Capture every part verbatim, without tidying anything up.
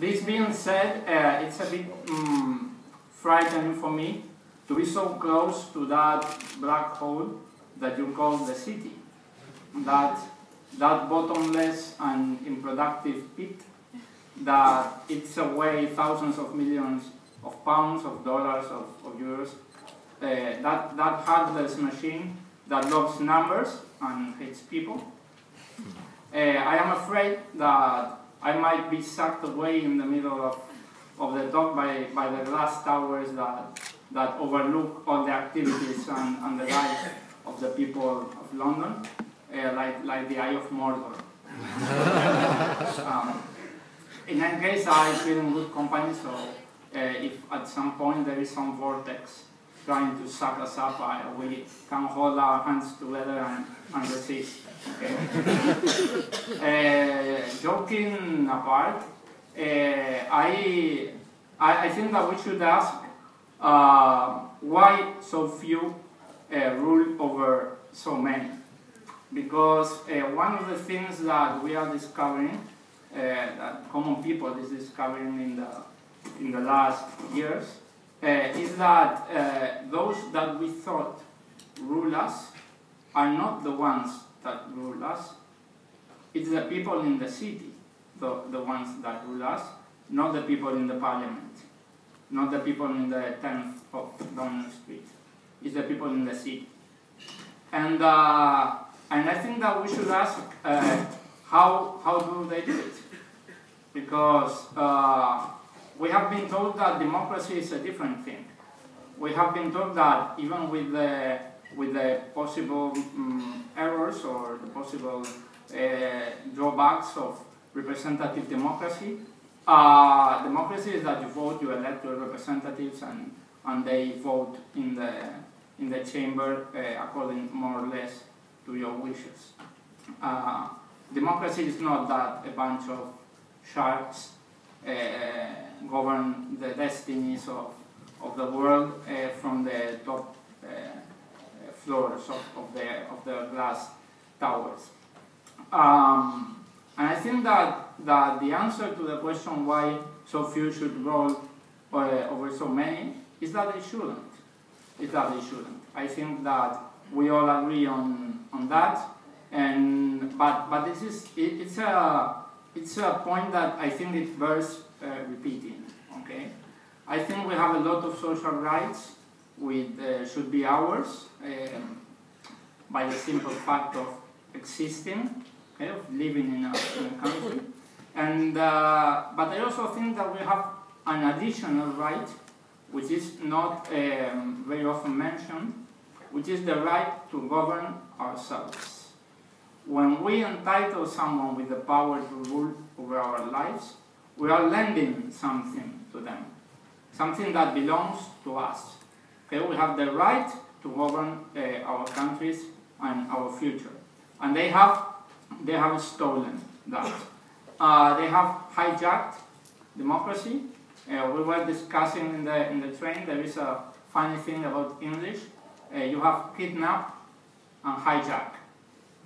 this being said, uh, it's a bit um, frightening for me to be so close to that black hole that you call the city, that, that bottomless and unproductive pit, that it's away thousands of millions of pounds, of dollars, of, of euros, uh, that, that heartless machine that loves numbers and hates people. Uh, I am afraid that I might be sucked away in the middle of, of the dock by, by the glass towers that, that overlook all the activities and, and the life of the people of London, uh, like, like the Eye of Mordor. um, in any case, I feel in good company, so uh, if at some point there is some vortex trying to suck us up, I, we can hold our hands together and, and resist. Okay. uh, joking apart, uh, I, I I think that we should ask uh, why so few uh, rule over so many. Because uh, one of the things that we are discovering, uh, that common people is discovering in the in the last years, uh, is that uh, those that we thought rule us are not the ones that rule us. It's the people in the city, the, the ones that rule us, not the people in the parliament, not the people in the tenth of Downing Street. It's the people in the city. And, uh, and I think that we should ask uh, how, how do they do it? Because uh, we have been told that democracy is a different thing. We have been told that even with the with the possible um, errors or the possible uh, drawbacks of representative democracy. Uh, democracy is that you vote, you elect your representatives, and, and they vote in the, in the chamber uh, according more or less to your wishes. Uh, democracy is not that a bunch of sharks uh, govern the destinies of, of the world uh, from the top uh, floors of, of, the, of the glass towers. Um, and I think that, that the answer to the question why so few should roll uh, over so many is that they shouldn't. Is that they shouldn't. I think that we all agree on, on that. And, but but this is, it, it's, a, it's a point that I think it bears uh, repeating. Okay? I think we have a lot of social rights which uh, should be ours uh, by the simple fact of existing, okay, of living in a, in a country. And, uh, but I also think that we have an additional right, which is not um, very often mentioned, which is the right to govern ourselves. When we entitle someone with the power to rule over our lives, we are lending something to them, something that belongs to us. Okay, we have the right to govern uh, our countries and our future, and they have they have stolen that. Uh, they have hijacked democracy. Uh, we were discussing in the in the train. There is a funny thing about English. Uh, you have kidnap and hijack,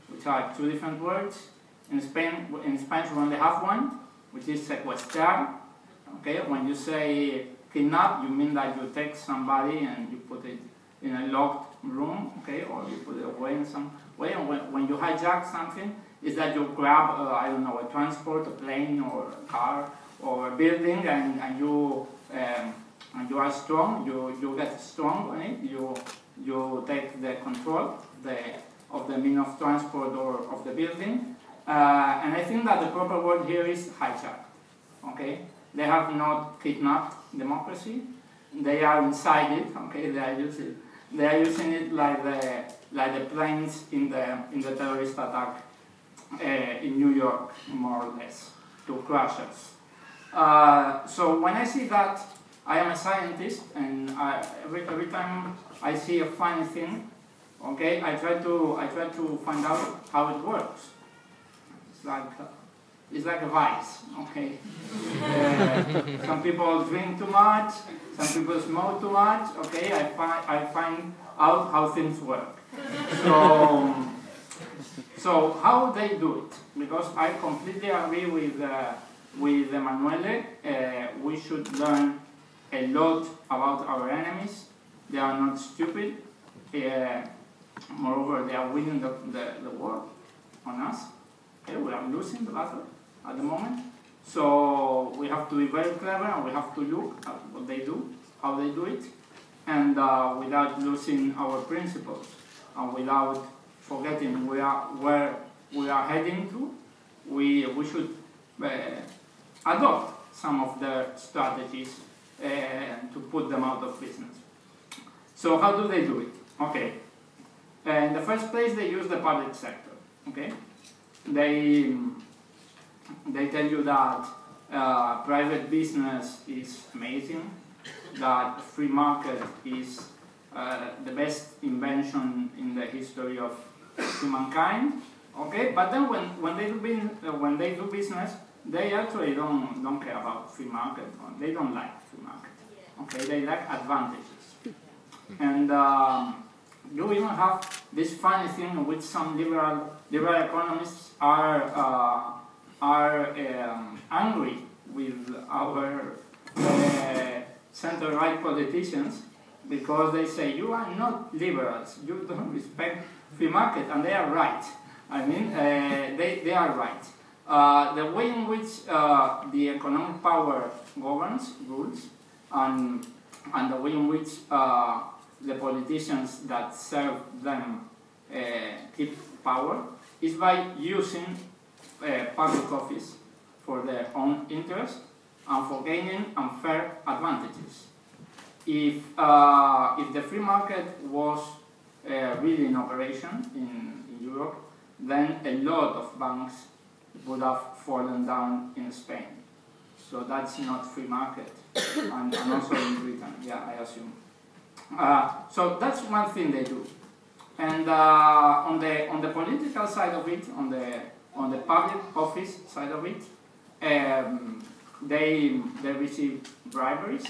which are two different words. In Spain, in Spanish, we only have one, which is secuestrar. Okay, when you say kidnap, you mean that you take somebody and you put it in a locked room, okay, or you put it away in some way. And when, when you hijack something, is that you grab, uh, I don't know, a transport, a plane, or a car, or a building, and, and you um, and you are strong. You you get strong on it. You you take the control the of the means of transport or of the building. Uh, and I think that the proper word here is hijack. Okay. They have not kidnapped democracy. They are inside it. Okay, they are using they are using it like the like the planes in the in the terrorist attack uh, in New York, more or less, to crush us. Uh, so when I see that, I am a scientist, and I, every every time I see a funny thing, okay, I try to I try to find out how it works. It's like. Uh, It's like a vice, okay? Uh, some people drink too much, some people smoke too much, okay? I find I find out how things work. So, so how they do it? Because I completely agree with uh, with Emanuele, uh, we should learn a lot about our enemies. They are not stupid. Uh, moreover, they are winning the, the, the war on us. Okay, we are losing the battle at the moment. So we have to be very clever, and we have to look at what they do, how they do it, and uh, without losing our principles, and without forgetting we are, where we are heading to, we, we should uh, adopt some of their strategies uh, to put them out of business. So how do they do it? Okay. Uh, in the first place, they use the public sector. Okay. They, they tell you that uh, private business is amazing, that free market is uh, the best invention in the history of humankind. Okay, but then when when they do business, uh, when they do business, they actually don't don't care about free market. They don't like free market. Okay, they like advantages. And um, you even have this funny thing which some liberal liberal economists are uh, are um, angry with our Uh, center-right politicians, because they say, you are not liberals, you don't respect free market, and they are right. I mean, uh, they, they are right. Uh, the way in which uh, the economic power governs, rules, and, and the way in which uh, the politicians that serve them uh, keep power is by using uh, public office for their own interest, and for gaining unfair advantages. If, uh, if the free market was uh, really in operation in, in Europe, then a lot of banks would have fallen down in Spain. So that's not free market, and, and also in Britain, yeah, I assume. Uh, so that's one thing they do. And uh, on, the, on the political side of it, on the, on the public office side of it, um, They they receive briberies,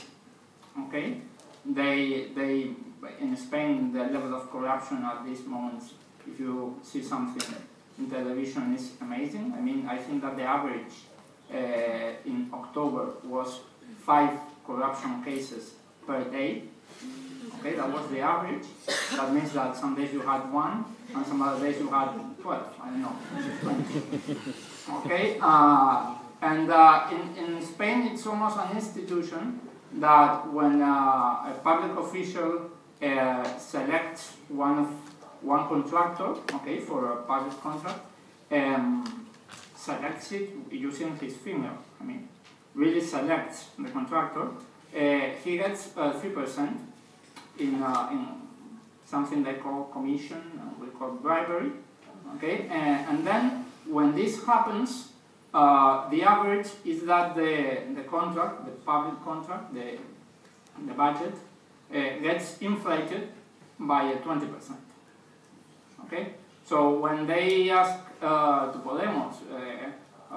okay. They they in Spain the level of corruption at this moment, if you see something in television, is amazing. I mean, I think that the average uh, in October was five corruption cases per day. Okay, that was the average. That means that some days you had one, and some other days you had twelve. I don't know, twenty. Okay. Uh, And uh, in, in Spain, it's almost an institution that when uh, a public official uh, selects one, of, one contractor, okay, for a public contract, um, selects it using his finger, I mean, really selects the contractor, uh, he gets uh, three percent in, uh, in something they call commission, uh, we call bribery, okay, uh, and then when this happens, Uh, the average is that the, the contract, the public contract, the, the budget, uh, gets inflated by twenty percent. Okay? So when they ask uh, to Podemos, uh,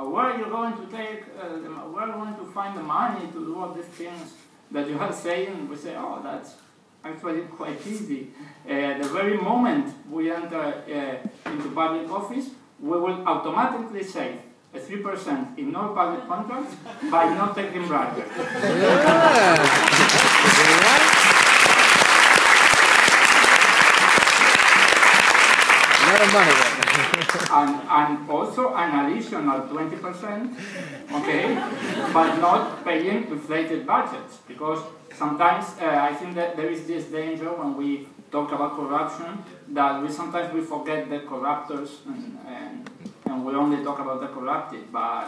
where are you going to take, uh, the, where are you going to find the money to do all these things that you are saying, we say, oh, that's actually quite easy. Uh, the very moment we enter uh, into public office, we will automatically say, three percent in no public contracts by not taking bribes. Yeah. and, and also an additional twenty percent, okay, but not paying inflated budgets, because sometimes uh, I think that there is this danger when we talk about corruption that we sometimes we forget the corruptors and, and And we only talk about the corrupted, but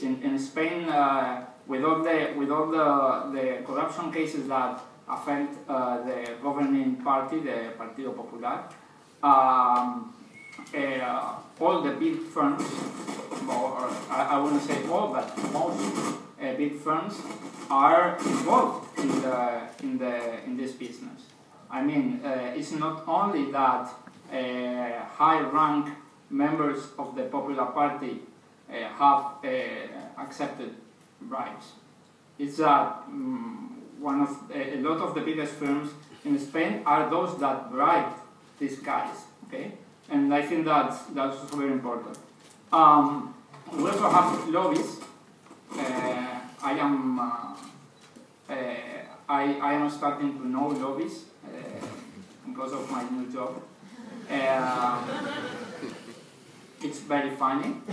in, in Spain, uh, with all the with all the, the corruption cases that affect uh, the governing party, the Partido Popular, um, uh, all the big firms, or I, I wouldn't say all, but most uh, big firms are involved in the in the in this business. I mean, uh, it's not only that uh, high rank members of the Popular Party uh, have uh, accepted bribes. It's that um, one of a lot of the biggest firms in Spain are those that bribe these guys. Okay, and I think that's that's very important. Um, we also have lobbies. uh, I am uh, uh, I, I am starting to know lobbies uh, because of my new job. Uh, it's very funny. Uh,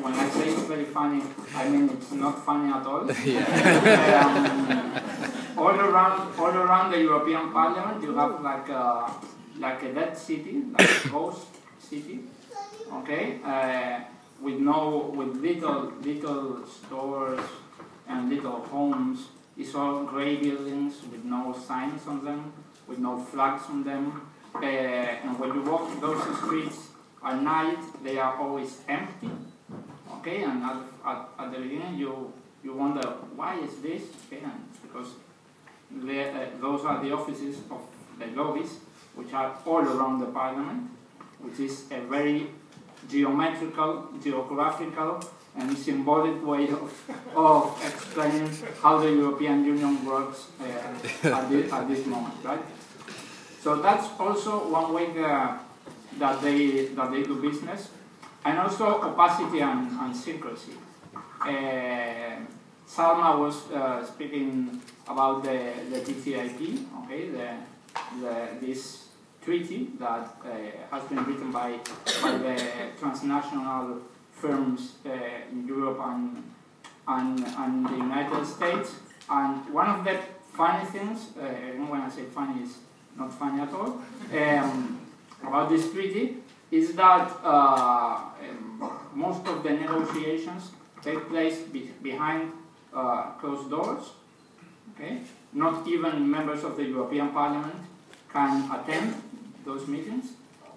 when I say it's very funny, I mean it's not funny at all. Yeah. um, all around, all around the European Parliament, you have like a like a dead city, like a ghost city. Okay, uh, with no, with little, little stores and little homes. It's all grey buildings with no signs on them, with no flags on them. Uh, and when you walk those streets at night, they are always empty. Okay, and at, at, at the beginning, you you wonder why is this? Okay, and because they, uh, those are the offices of the lobbies, which are all around the parliament, which is a very geometrical, geographical, and symbolic way of, of explaining how the European Union works uh, at, the, at this moment, right? So that's also one way the, that they that they do business, and also opacity and, and secrecy. Uh, Salma was uh, speaking about the, the T T I P, okay, the, the this. treaty that uh, has been written by, by the transnational firms uh, in Europe and, and, and the United States. And one of the funny things, uh, when I say funny, it's not funny at all, um, about this treaty is that uh, most of the negotiations take place be behind uh, closed doors. Okay? Not even members of the European Parliament can attend those meetings,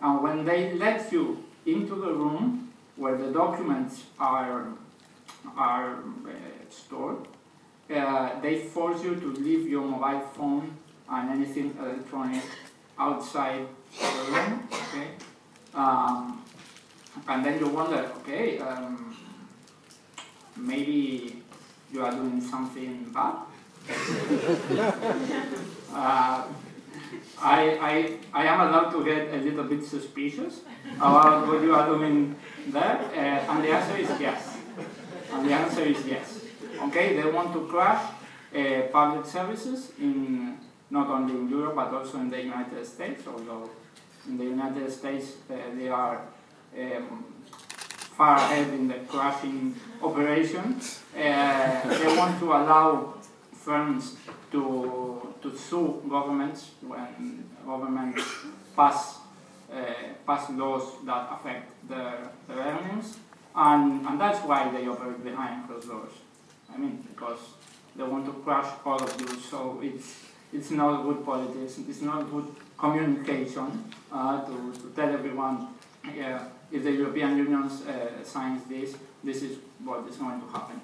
and when they let you into the room where the documents are are uh, stored, uh, they force you to leave your mobile phone and anything electronic outside the room. Okay, um, and then you wonder, okay, um, maybe you are doing something bad. uh, I, I, I am allowed to get a little bit suspicious about what you are doing there, uh, and the answer is yes. And the answer is yes. Okay, they want to crash uh, public services in not only in Europe but also in the United States. Although in the United States uh, they are um, far ahead in the crashing operation, uh, they want to allow firms to. to sue governments when governments pass uh, pass laws that affect their, their earnings, and and that's why they operate behind closed doors. I mean, because they want to crush all of you. So it's it's not good politics. It's not good communication uh, to, to tell everyone, yeah, if the European Union uh, signs this, this is what is going to happen.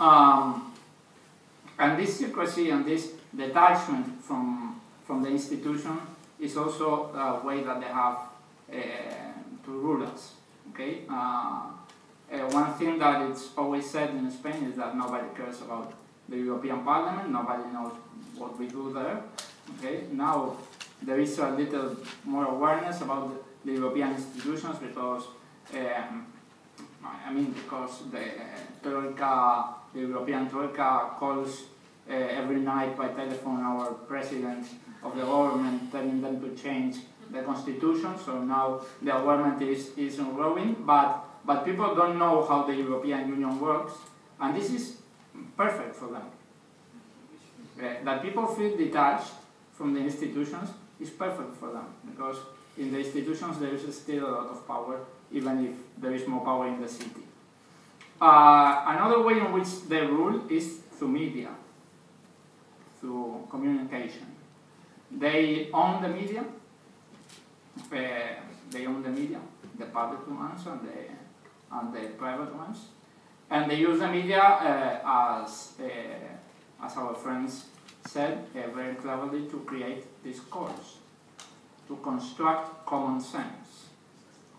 Um, and this secrecy and this detachment from from the institution is also a way that they have uh, to rule us. Okay. Uh, uh, one thing that it's always said in Spain is that nobody cares about the European Parliament. Nobody knows what we do there. Okay. Now there is a little more awareness about the European institutions because um, I mean because the Troika, the European Troika calls. Uh, every night by telephone our president of the government telling them to change the constitution, so now the awareness is, is growing, but, but people don't know how the European Union works, and this is perfect for them. Uh, that people feel detached from the institutions is perfect for them, because in the institutions there is still a lot of power, even if there is more power in the city. Uh, another way in which they rule is through media. To communication. They own the media, uh, they own the media, the public ones and the, and the private ones, and they use the media uh, as, uh, as our friends said, uh, very cleverly to create discourse, to construct common sense.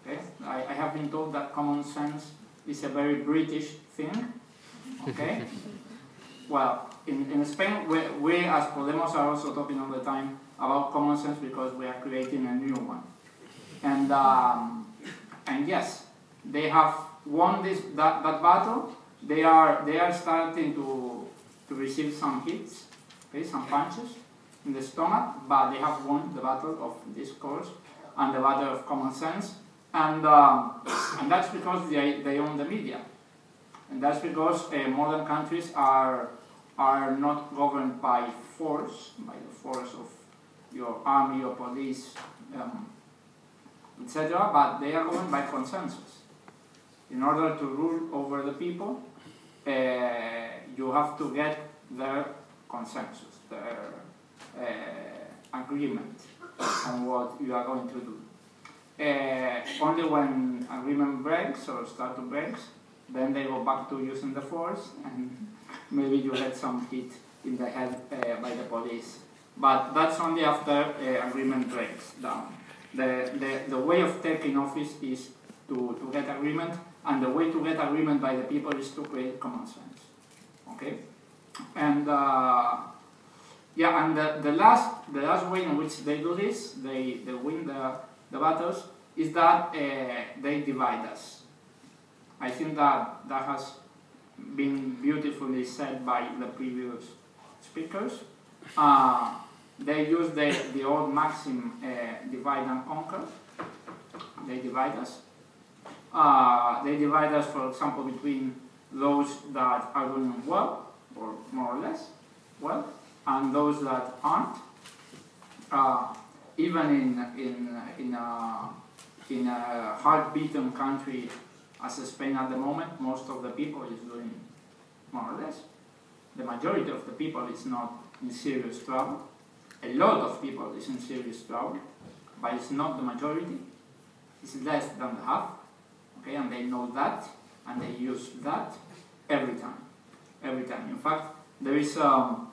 Okay? I, I have been told that common sense is a very British thing, okay? Well, in, in Spain, we, we as Podemos are also talking all the time about common sense because we are creating a new one. And, um, and yes, they have won this that, that battle, they are they are starting to to receive some hits, okay, some punches in the stomach, but they have won the battle of discourse and the battle of common sense, and um, and that's because they they own the media, and that's because uh, modern countries are are not governed by force, by the force of your army or police, um, et cetera, but they are governed by consensus. In order to rule over the people, uh, you have to get their consensus, their uh, agreement on what you are going to do. Uh, only when agreement breaks or start to break, then they go back to using the force, and maybe you had some hit in the head uh, by the police. But that's only after uh, agreement breaks down. The, the, the way of taking office is to, to get agreement, and the way to get agreement by the people is to create common sense. Okay? And uh, yeah, and the, the, last, the last way in which they do this, they, they win the, the battles, is that uh, they divide us. I think that that has been beautifully said by the previous speakers. Uh, they use the, the old maxim, uh, divide and conquer. They divide us. Uh, they divide us, for example, between those that are doing well, or more or less well, and those that aren't. Uh, even in, in, in, a, in a hard-beaten country as Spain at the moment, most of the people is doing more or less. The majority of the people is not in serious trouble. A lot of people is in serious trouble, but it's not the majority. It's less than the half, okay? And they know that, and they use that every time, every time. In fact, there is um,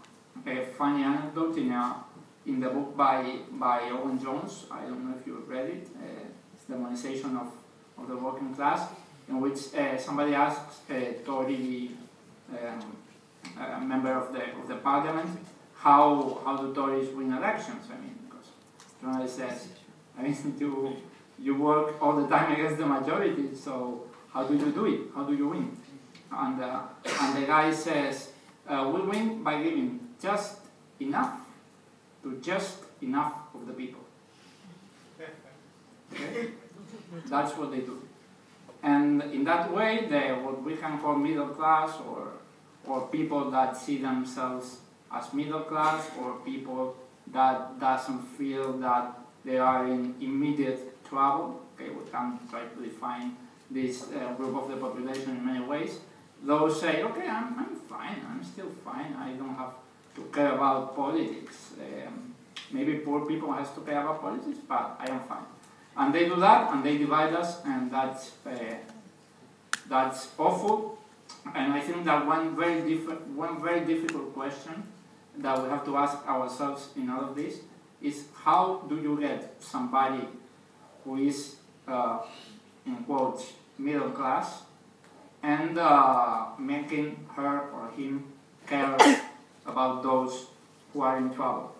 a funny anecdote in, a, in the book by, by Owen Jones. I don't know if you read it. Uh, it's the demonization of, of the working class, in which uh, somebody asks a Tory um, a member of the, of the parliament, how, how do Tories win elections? I mean, because Tory says, I mean, you, you work all the time against the majority, so how do you do it? How do you win? And, uh, and the guy says, uh, we win by giving just enough to just enough of the people. Okay? That's what they do. And in that way, the, what we can call middle class, or or people that see themselves as middle class, or people that doesn't feel that they are in immediate trouble. Okay, we can try to define this uh, group of the population in many ways. Those say, okay, I'm, I'm fine, I'm still fine, I don't have to care about politics. Um, maybe poor people has to care about politics, but I am fine. And they do that, and they divide us, and that's, uh, that's awful. And I think that one very, one very difficult question that we have to ask ourselves in all of this is, how do you get somebody who is, uh, in quotes, middle class, and uh, making her or him care about those who are in trouble?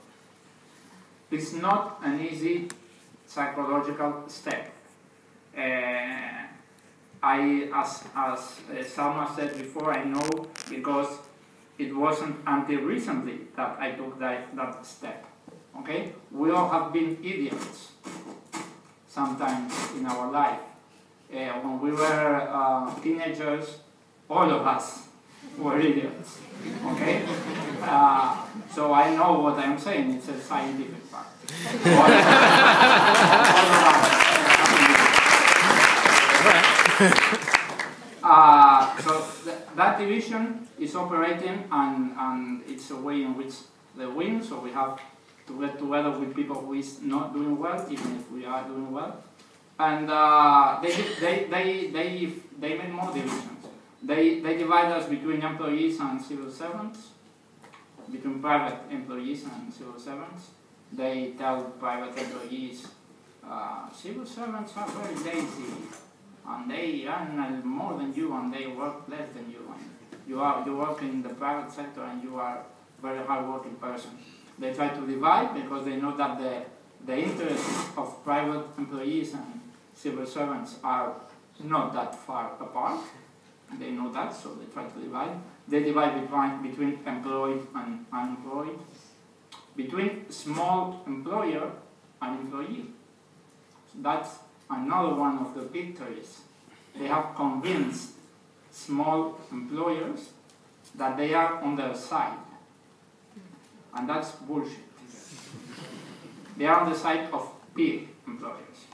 It's not an easy psychological step. Uh, I, as, as Salma said before, I know, because it wasn't until recently that I took that, that step, okay? We all have been idiots sometimes in our life. Uh, when we were uh, teenagers, all of us were idiots, okay? Uh, so I know what I'm saying, it's a scientific fact. All, all of us. Uh, so th that division is operating, and, and it's a way in which they win, so we have to get together with people who is not doing well, even if we are doing well. And uh, they, they, they, they, they make more divisions. They, they divide us between employees and civil servants, between private employees and civil servants. They tell private employees, uh, civil servants are very lazy, and they earn more than you, and they work less than you. And you are you work in the private sector, and you are a very hard-working person. They try to divide, because they know that the the interests of private employees and civil servants are not that far apart. They know that, so they try to divide. They divide between, between employed and unemployed, between small employer and employee. So that's another one of the victories. They have convinced small employers that they are on their side. And that's bullshit. They are on the side of big employers,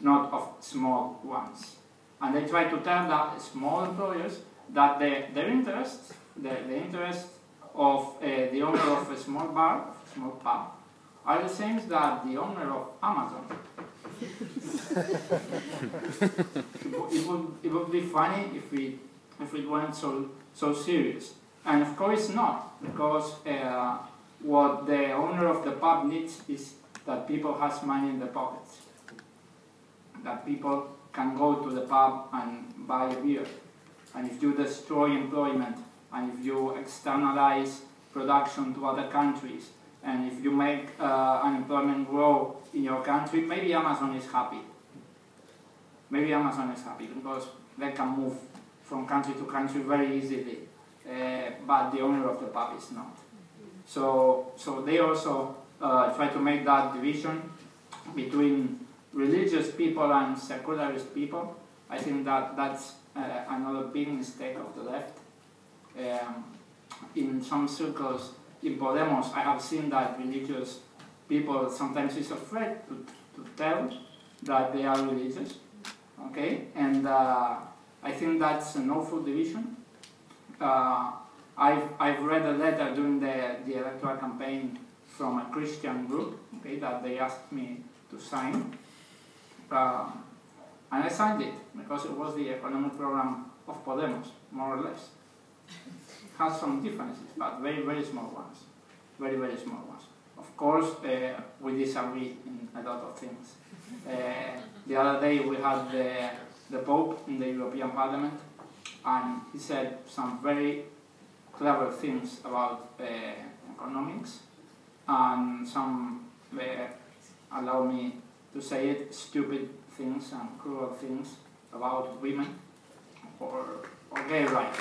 not of small ones. And they try to tell that small employers that the, their interests, the, the interests of uh, the owner of a small bar, of a small pub, are the same as that the owner of Amazon. it, it, would, it would be funny if we, if it weren't so, so serious. And of course not, because uh, what the owner of the pub needs is that people has money in their pockets, that people can go to the pub and buy a beer. And if you destroy employment, and if you externalize production to other countries, and if you make uh, unemployment grow in your country, maybe Amazon is happy. Maybe Amazon is happy, because they can move from country to country very easily, uh, but the owner of the pub is not. So, so they also uh, try to make that division between religious people and secularist people. I think that that's uh, another big mistake of the left. Um, in some circles, in Podemos, I have seen that religious people sometimes is afraid to, to tell that they are religious. Okay, and uh, I think that's an awful division. Uh, I've, I've read a letter during the, the electoral campaign from a Christian group, okay, that they asked me to sign. Uh, and I signed it, because it was the economic program of Podemos, more or less. It has some differences, but very, very small ones. Very, very small ones. Of course, uh, we disagree in a lot of things. Uh, the other day we had the, the Pope in the European Parliament, and he said some very clever things about uh, economics, and some, uh, allow me to say it, stupid things and cruel things about women or, or gay rights.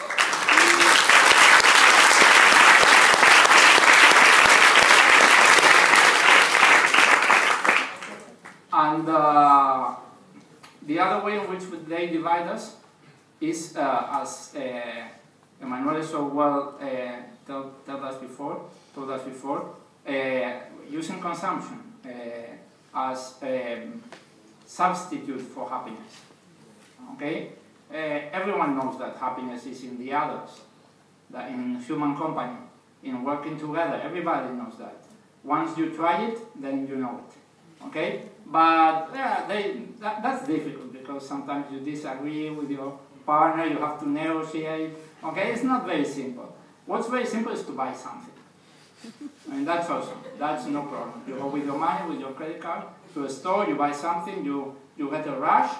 And uh, the other way in which they divide us is, uh, as uh, Emanuele so well uh, told, told us before, told us before uh, using consumption uh, as a um, substitute for happiness. Okay? Uh, everyone knows that happiness is in the others, that in human company, in working together. Everybody knows that. Once you try it, then you know it. Okay? But yeah, they, that, that's difficult, because sometimes you disagree with your partner, you have to negotiate. Okay? It's not very simple. What's very simple is to buy something. And that's awesome. That's no problem. You go with your money, with your credit card, to a store, you buy something, you, you get a rush,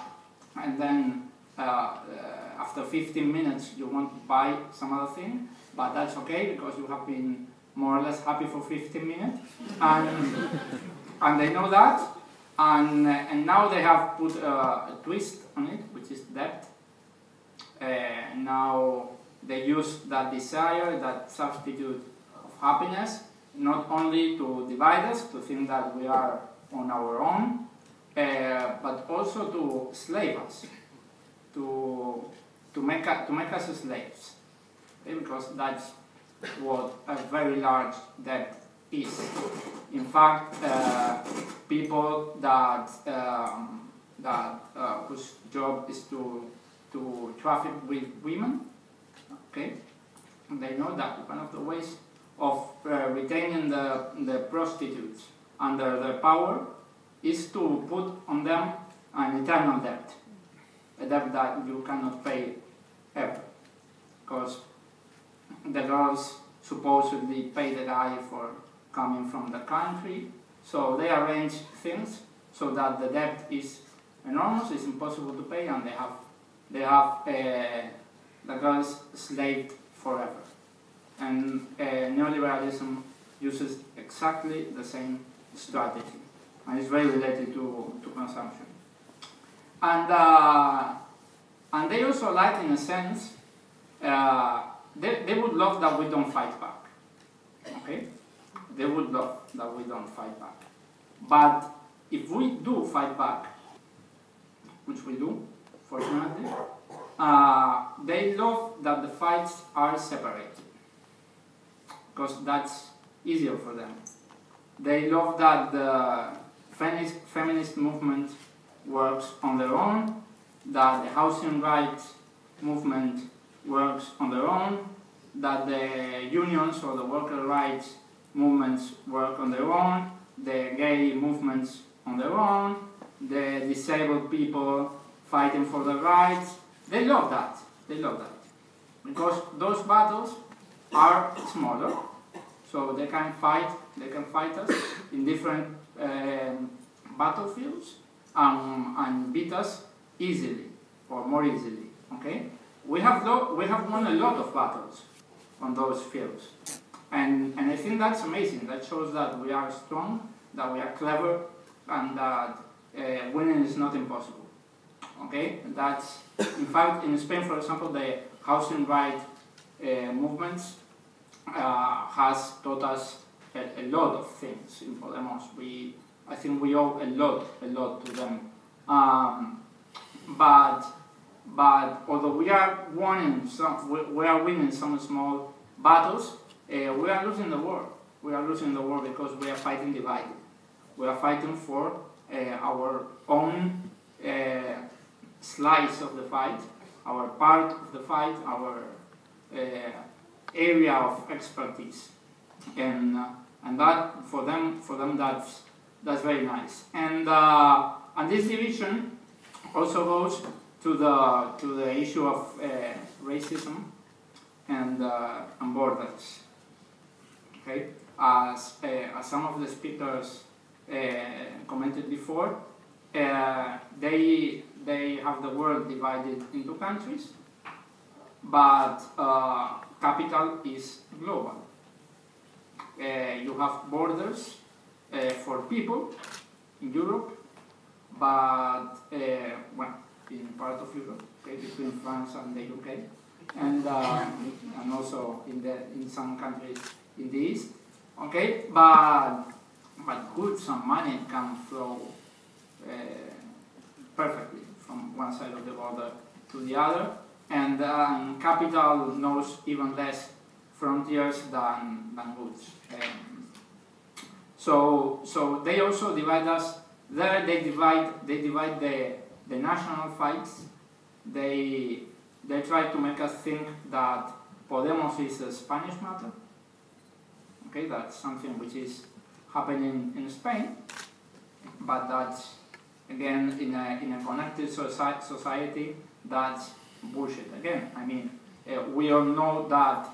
and then uh, uh, after fifteen minutes you want to buy some other thing, but that's okay, because you have been more or less happy for fifteen minutes. And, and they know that, and, and now they have put a, a twist on it, which is debt. Uh, now they use that desire, that substitute happiness, not only to divide us, to think that we are on our own, uh, but also to slave us, to, to, make, a, to make us slaves, okay? Because that's what a very large debt is. In fact, uh, people that, um, that, uh, whose job is to, to traffic with women, okay? They know that one of the ways of uh, retaining the, the prostitutes under their power is to put on them an eternal debt, a debt that you cannot pay ever, because the girls supposedly pay the guy for coming from the country, so they arrange things so that the debt is enormous, it's impossible to pay, and they have, they have uh, the girls slaved forever. And uh, neoliberalism uses exactly the same strategy, and it's very related to, to consumption. And uh, And they also like, in a sense, uh, they, they would love that we don't fight back. Okay? They would love that we don't fight back. But if we do fight back, which we do, fortunately, uh, they love that the fights are separate, because that's easier for them. They love that the feminist, feminist movement works on their own, that the housing rights movement works on their own, that the unions or the worker rights movements work on their own, the gay movements on their own, the disabled people fighting for their rights. They love that. They love that. Because those battles are smaller, so they can fight, they can fight us in different um, battlefields um, and beat us easily or more easily. Okay? We have, lo we have won a lot of battles on those fields. And, and I think that's amazing. That shows that we are strong, that we are clever, and that uh, winning is not impossible. Okay? That's, in fact, in Spain, for example, the housing right uh, movements uh, has taught us a, a lot of things in Podemos. We, I think we owe a lot, a lot to them. Um, but, but although we are winning some, we, we are winning some small battles, Uh, we are losing the war. We are losing the war because we are fighting divided. We are fighting for uh, our own uh, slice of the fight, our part of the fight, our uh, area of expertise, and uh, and that for them for them that's that's very nice. And uh, and this division also goes to the to the issue of uh, racism and uh, and borders. Okay. As, uh, as some of the speakers uh, commented before, uh, they, they have the world divided into countries, but uh, capital is global. Uh, you have borders uh, for people in Europe, but uh, well, in part of Europe, okay, between France and the U K, and, uh, and also in, the, in some countries in the East, okay, but, but goods and money can flow uh, perfectly from one side of the border to the other, and um, capital knows even less frontiers than, than goods. Um, so, so they also divide us, there they divide, they divide the, the national fights, they, they try to make us think that Podemos is a Spanish matter. Okay, that's something which is happening in Spain, but that's, again, in a, in a connected soci society, that's bullshit. Again, I mean, uh, we all know that uh,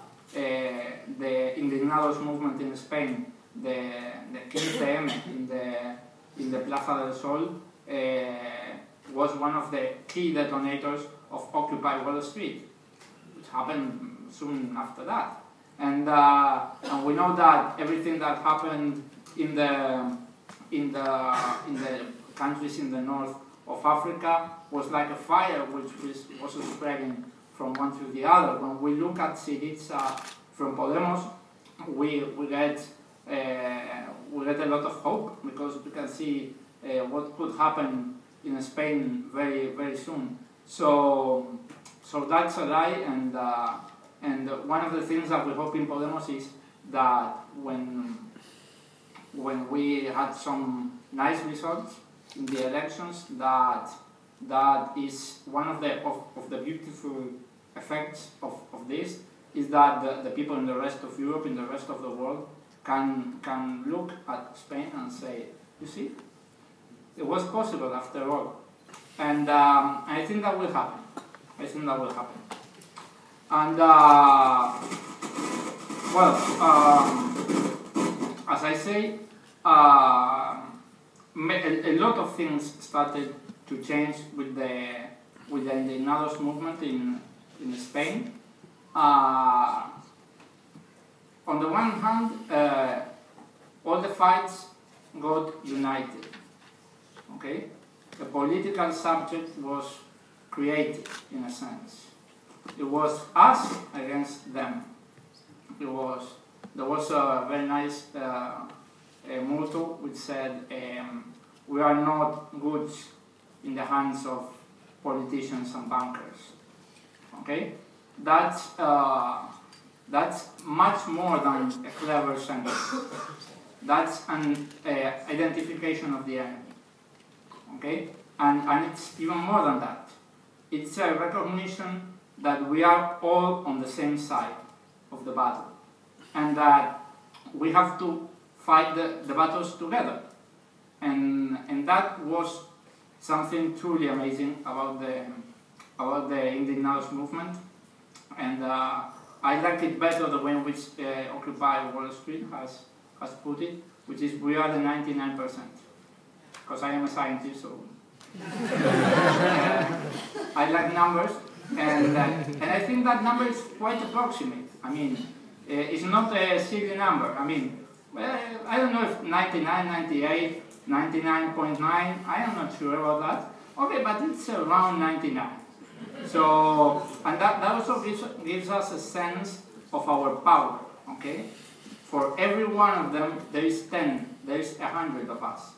the Indignados movement in Spain, the, the quince M in the, in the Plaza del Sol, uh, was one of the key detonators of Occupy Wall Street, which happened soon after that. And, uh, and we know that everything that happened in the, in, the, in the countries in the north of Africa was like a fire which was, was spreading from one to the other. When we look at Syriza from Podemos, we, we, get, uh, we get a lot of hope, because we can see uh, what could happen in Spain very, very soon. So, so that's a lie. And, uh, And one of the things that we hope in Podemos is that when, when we had some nice results in the elections, that that is one of the, of, of the beautiful effects of, of this, is that the, the people in the rest of Europe, in the rest of the world, can, can look at Spain and say, you see, it was possible after all. And um, I think that will happen. I think that will happen. And, uh, well, um, as I say, uh, a, a lot of things started to change with the, with the Indignados movement in, in Spain. Uh, on the one hand, uh, all the fights got united, okay? The political subject was created, in a sense. It was us against them. It was, there was a very nice uh, a motto which said, um, we are not goods in the hands of politicians and bankers. Okay? That's, uh, that's much more than a clever sentence. That's an uh, identification of the enemy. Okay? And, and it's even more than that. It's a recognition that we are all on the same side of the battle, and that we have to fight the, the battles together. And, and that was something truly amazing about the, about the Indignados movement. And uh, I like it better the way in which uh, Occupy Wall Street has, has put it, which is, we are the ninety-nine percent. Because I am a scientist, so... I like numbers. And, uh, and I think that number is quite approximate. I mean, uh, it's not a silly number. I mean, well, I don't know if ninety-nine, ninety-eight, ninety-nine point nine, I am not sure about that. Okay, but it's around ninety-nine. So, and that, that also gives, gives us a sense of our power, okay? For every one of them, there is ten, there is one hundred of us,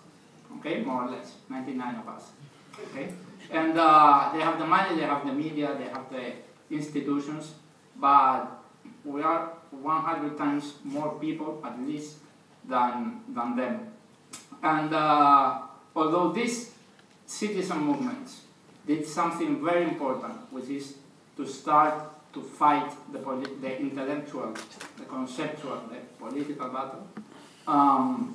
okay? More or less, ninety-nine of us, okay? And uh, they have the money, they have the media, they have the institutions, but we are one hundred times more people, at least, than, than them. And uh, although these citizen movements did something very important, which is to start to fight the, the intellectual, the conceptual, the political battle, um,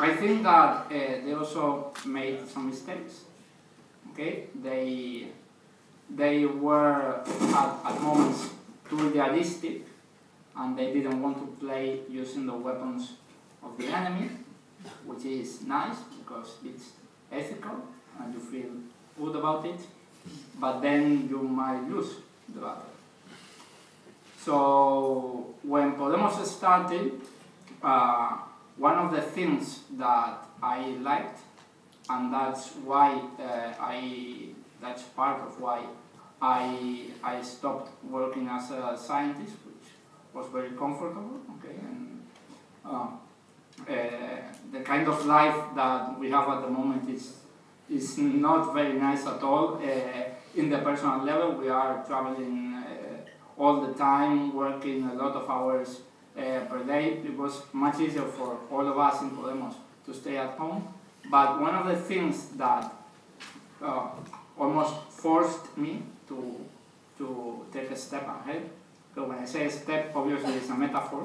I think that uh, they also made some mistakes. Okay, they, they were at, at moments too idealistic, and they didn't want to play using the weapons of the enemy, which is nice because it's ethical and you feel good about it, but then you might lose the battle. So when Podemos started, uh, one of the things that I liked, and that's why uh, I, that's part of why I, I stopped working as a scientist, which was very comfortable, okay, and uh, uh, the kind of life that we have at the moment is, is not very nice at all. Uh, in the personal level, we are traveling uh, all the time, working a lot of hours uh, per day. It was much easier for all of us in Podemos to stay at home. But one of the things that uh, almost forced me to, to take a step ahead, because when I say step, obviously it's a metaphor.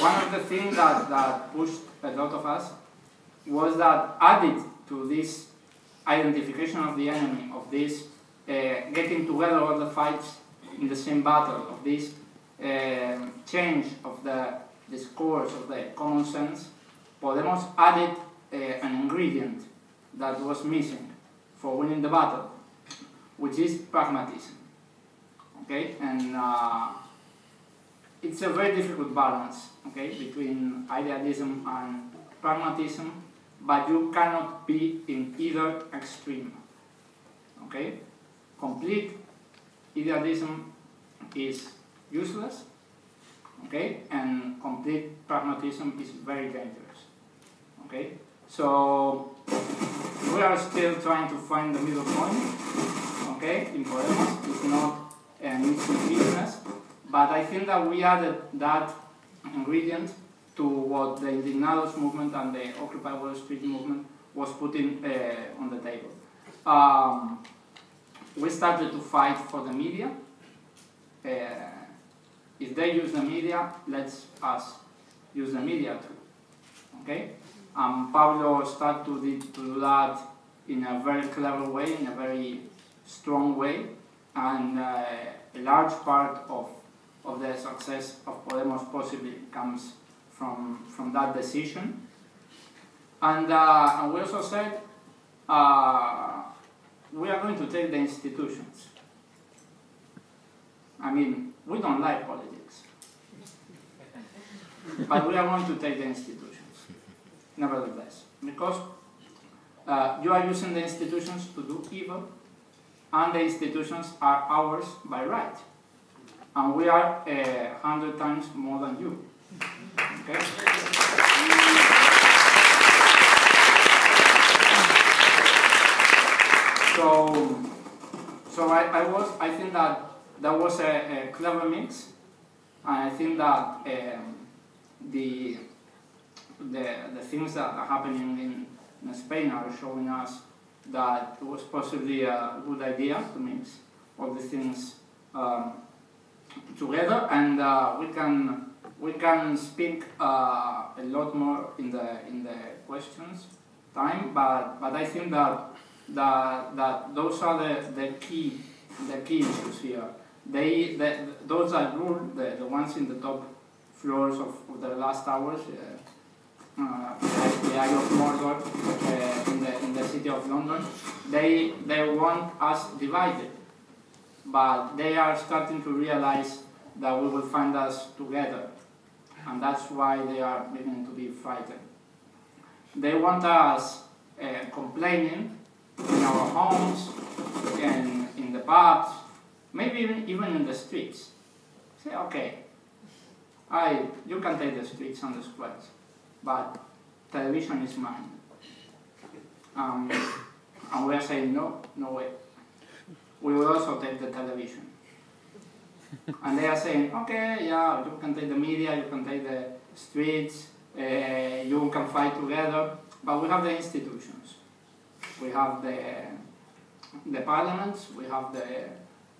One of the things that, that pushed a lot of us was that, added to this identification of the enemy, of this Uh, getting together all the fights in the same battle, of this uh, change of the discourse, of the common sense, Podemos added uh, an ingredient that was missing for winning the battle, which is pragmatism. Okay, and uh, it's a very difficult balance, okay, between idealism and pragmatism, but you cannot be in either extreme. Okay. Complete idealism is useless, okay, and complete pragmatism is very dangerous, okay. So we are still trying to find the middle point, okay, in Podemos. It's not an easy business, but I think that we added that ingredient to what the Indignados movement and the Occupy Wall Street movement was putting uh, on the table. Um, We started to fight for the media. Uh, if they use the media, let's us use the media too. Okay? Um, Pablo started to, did, to do that in a very clever way, in a very strong way, and uh, a large part of, of the success of Podemos possibly comes from, from that decision. And, uh, and we also said, uh, we are going to take the institutions. I mean, we don't like politics. but we are going to take the institutions, nevertheless, because uh, you are using the institutions to do evil, and the institutions are ours by right, and we are a uh, hundred times more than you. Okay? So, so I, I was. I think that that was a, a clever mix, and I think that um, the the the things that are happening in, in Spain are showing us that it was possibly a good idea to mix all the things um, together, and uh, we can we can speak uh, a lot more in the in the questions time, but but I think that that that those are the the key the key issues here. They the, those that rule, the the ones in the top floors of, of the last hours. Uh, Uh, the Isle of Mordor uh, in, the, in the city of London, they, they want us divided, but they are starting to realize that we will find us together, and that's why they are beginning to be frightened. They want us uh, complaining in our homes, in, in the pubs, maybe even, even in the streets. Say, okay, I, you can take the streets and the squares, but television is mine. Um, and we are saying, no, no way. We will also take the television. And they are saying, okay, yeah, you can take the media, you can take the streets, uh, you can fight together, but we have the institutions. We have the, the parliaments, we have the,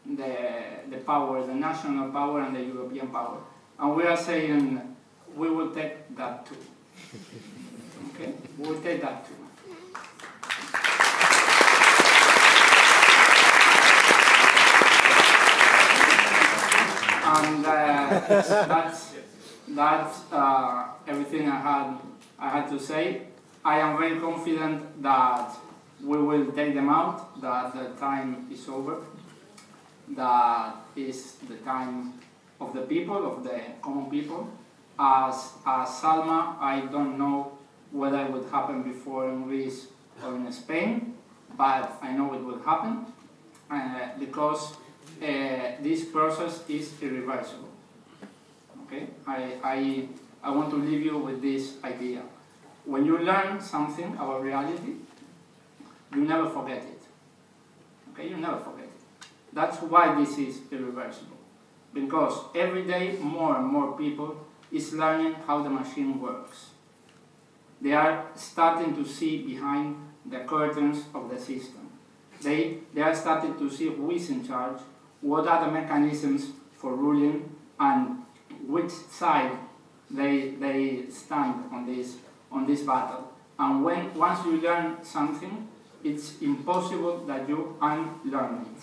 the, the power, the national power and the European power. And we are saying, we will take that too. Okay, we'll take that too. And uh, that's that's uh, everything I had I had to say. I am very confident that we will take them out. That the time is over. That is the time of the people, of the common people. As, as Salma, I don't know whether it would happen before in Greece or in Spain, but I know it will happen uh, because uh, this process is irreversible. Okay, I, I, I want to leave you with this idea. When you learn something about reality, you never forget it. Okay, you never forget it. That's why this is irreversible, because every day more and more people is learning how the machine works. They are starting to see behind the curtains of the system. They, they are starting to see who is in charge, what are the mechanisms for ruling, and which side they, they stand on this, on this battle. And when, once you learn something, it's impossible that you unlearn it.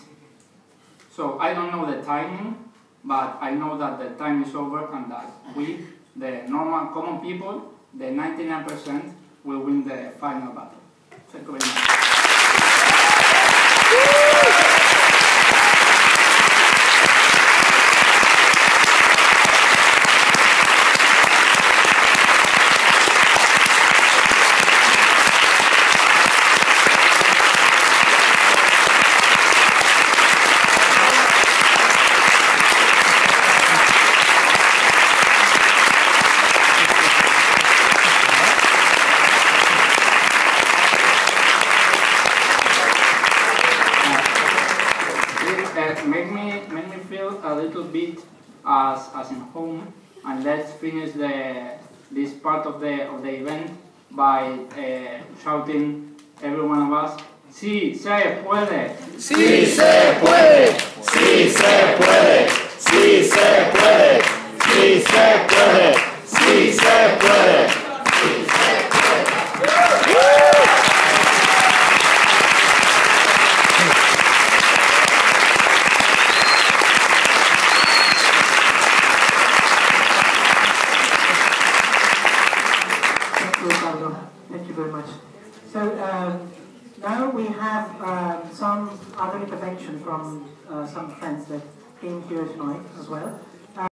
So I don't know the timing, but I know that the time is over and that we, the normal common people, the ninety-nine percent, will win the final battle. Thank you very much. As, as in home, and let's finish the, this part of the, of the event by uh, shouting, every one of us, ¡Sí se puede! ¡Sí se puede! ¡Sí se puede! ¡Sí se puede! ¡Sí se puede! ¡Sí se puede! ¡Sí se puede! Some other intervention from uh, some friends that came here tonight as well.